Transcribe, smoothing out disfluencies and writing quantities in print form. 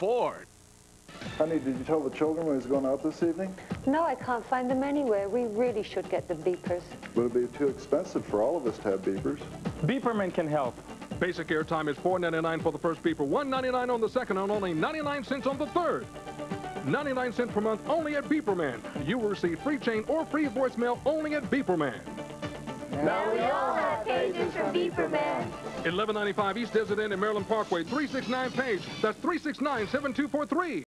bored. Honey, did you tell the children we was going out this evening? No, I can't find them anywhere. We really should get the beepers. Would it be too expensive for all of us to have beepers? Beeperman can help. Basic airtime is $4.99 for the first beeper, $1.99 on the second, and only 99 cents on the third. 99 cents per month only at Beeperman. You will receive free chain or free voicemail only at Beeperman. Now we all have pages from Beeperman. 1195 East Desert Inn at Maryland Parkway, 369 page. That's 369-7243.